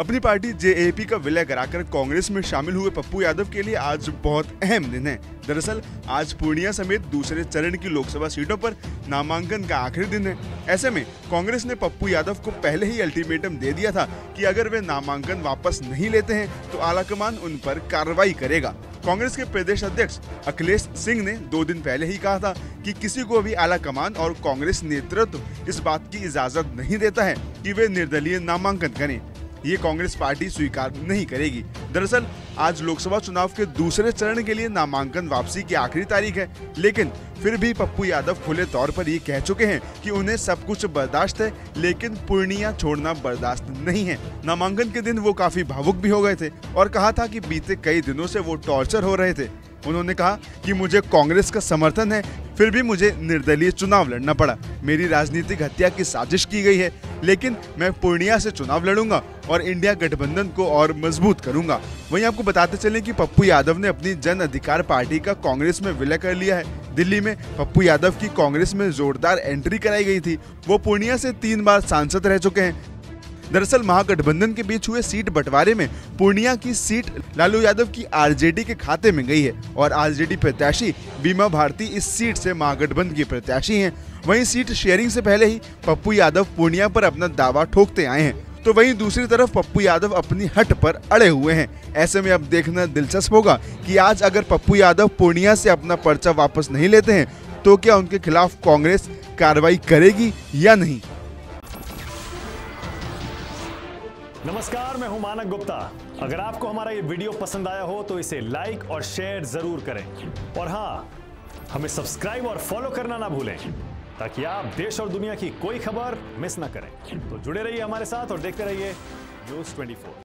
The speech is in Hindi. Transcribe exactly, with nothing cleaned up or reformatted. अपनी पार्टी जेएपी का विलय कराकर कांग्रेस में शामिल हुए पप्पू यादव के लिए आज बहुत अहम दिन है। दरअसल आज पूर्णिया समेत दूसरे चरण की लोकसभा सीटों पर नामांकन का आखिरी दिन है। ऐसे में कांग्रेस ने पप्पू यादव को पहले ही अल्टीमेटम दे दिया था कि अगर वे नामांकन वापस नहीं लेते हैं तो आलाकमान उन पर कार्रवाई करेगा। कांग्रेस के प्रदेश अध्यक्ष अखिलेश सिंह ने दो दिन पहले ही कहा था कि किसी को भी आला कमान और कांग्रेस नेतृत्व इस बात की इजाजत नहीं देता है कि वे निर्दलीय नामांकन करें। ये कांग्रेस पार्टी स्वीकार नहीं करेगी। दरअसल आज लोकसभा चुनाव के दूसरे चरण के लिए नामांकन वापसी की आखिरी तारीख है, लेकिन फिर भी पप्पू यादव खुले तौर पर ये कह चुके हैं कि उन्हें सब कुछ बर्दाश्त है, लेकिन पूर्णिया छोड़ना बर्दाश्त नहीं है। नामांकन के दिन वो काफी भावुक भी हो गए थे और कहा था कि बीते कई दिनों से वो टॉर्चर हो रहे थे। उन्होंने कहा कि मुझे कांग्रेस का समर्थन है, फिर भी मुझे निर्दलीय चुनाव लड़ना पड़ा। मेरी राजनीतिक हत्या की साजिश की गई है, लेकिन मैं पूर्णिया से चुनाव लड़ूंगा और इंडिया गठबंधन को और मजबूत करूंगा। वहीं आपको बताते चलें कि पप्पू यादव ने अपनी जन अधिकार पार्टी का कांग्रेस में विलय कर लिया है। दिल्ली में पप्पू यादव की कांग्रेस में जोरदार एंट्री कराई गई थी। वो पूर्णिया से तीन बार सांसद रह चुके हैं। दरअसल महागठबंधन के बीच हुए सीट बंटवारे में पूर्णिया की सीट लालू यादव की आरजेडी के खाते में गई है और आरजेडी प्रत्याशी बीमा भारती इस सीट से महागठबंधन की प्रत्याशी हैं। वहीं सीट शेयरिंग से पहले ही पप्पू यादव पूर्णिया पर अपना दावा ठोकते आए हैं, तो वहीं दूसरी तरफ पप्पू यादव अपनी हट पर अड़े हुए हैं। ऐसे में अब देखना दिलचस्प होगा कि आज अगर पप्पू यादव पूर्णिया से अपना पर्चा वापस नहीं लेते हैं तो क्या उनके खिलाफ कांग्रेस कार्रवाई करेगी या नहीं। नमस्कार, मैं हूं मानक गुप्ता। अगर आपको हमारा ये वीडियो पसंद आया हो तो इसे लाइक और शेयर जरूर करें और हाँ, हमें सब्सक्राइब और फॉलो करना ना भूलें ताकि आप देश और दुनिया की कोई खबर मिस ना करें। तो जुड़े रहिए हमारे साथ और देखते रहिए न्यूज़ ट्वेंटी फोर।